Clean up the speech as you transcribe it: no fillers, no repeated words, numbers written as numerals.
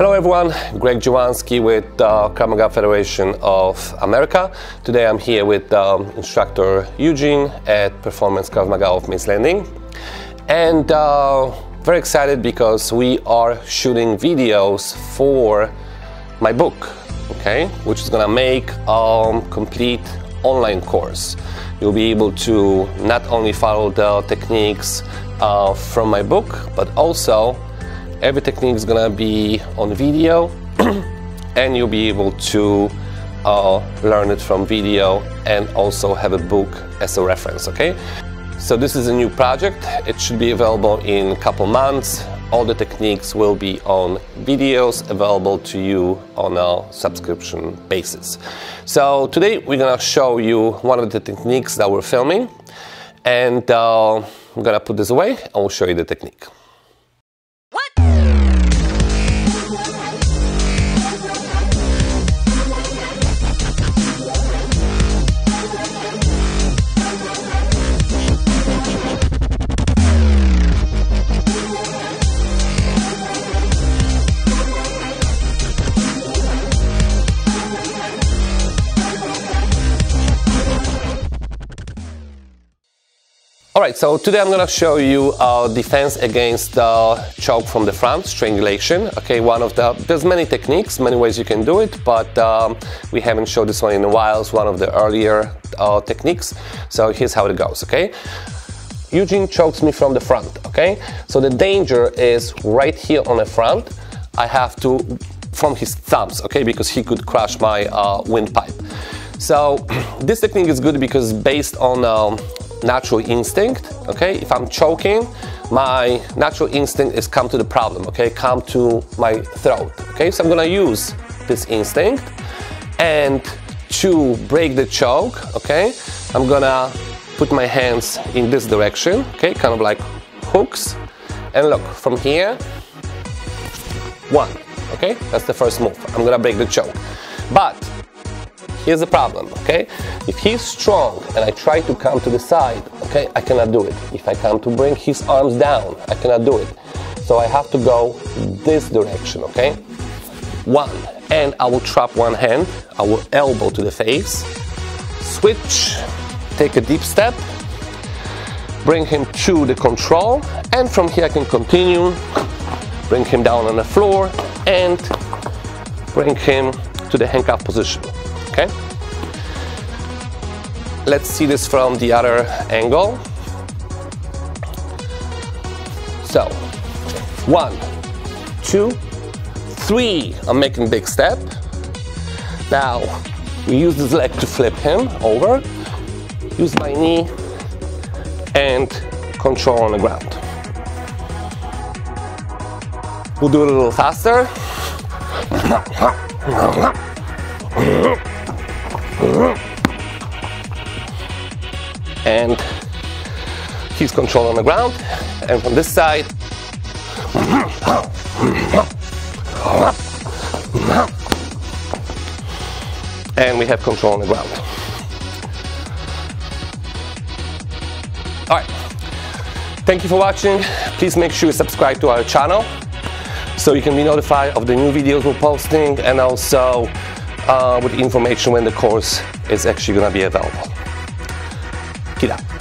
Hello everyone, Greg Dziewonski with Krav Maga Federation of America. Today I'm here with instructor Eugene at Performance Krav Maga of Mays Landing. And very excited because we are shooting videos for my book, okay? Which is gonna make a complete online course. You'll be able to not only follow the techniques from my book, but also every technique is gonna be on video and you'll be able to learn it from video and also have a book as a reference, okay? So this is a new project. It should be available in a couple months. All the techniques will be on videos available to you on a subscription basis. So today we're gonna show you one of the techniques that we're filming, and I'm gonna put this away and we'll show you the technique. Alright, so today I'm gonna show you defense against choke from the front, strangulation. Okay, there's many techniques, many ways you can do it, but we haven't showed this one in a while. It's one of the earlier techniques. So here's how it goes, okay? Eugene chokes me from the front, okay? So the danger is right here on the front. I have to, from his thumbs, okay? Because he could crush my windpipe. So this technique is good because it's based on natural instinct, okay? If I'm choking, my natural instinct is come to the problem, okay? Come to my throat, okay? So I'm gonna use this instinct, and to break the choke, okay? I'm gonna put my hands in this direction, okay? Kind of like hooks, and look, from here, one, okay? That's the first move. I'm gonna break the choke, but here's the problem, okay? If he's strong and I try to come to the side, okay, I cannot do it. If I come to bring his arms down, I cannot do it. So I have to go this direction, okay? One, and I will trap one hand, I will elbow to the face, switch, take a deep step, bring him to the control, and from here I can continue, bring him down on the floor, and bring him to the handcuff position. Okay, let's see this from the other angle. So, 1, 2, 3, I'm making a big step. Now, we use this leg to flip him over, use my knee, and control on the ground. We'll do it a little faster. And he's controlled on the ground, and from this side, and we have control on the ground. All right, thank you for watching. Please make sure you subscribe to our channel so you can be notified of the new videos we're posting, and also with information when the course is actually going to be available. Get up.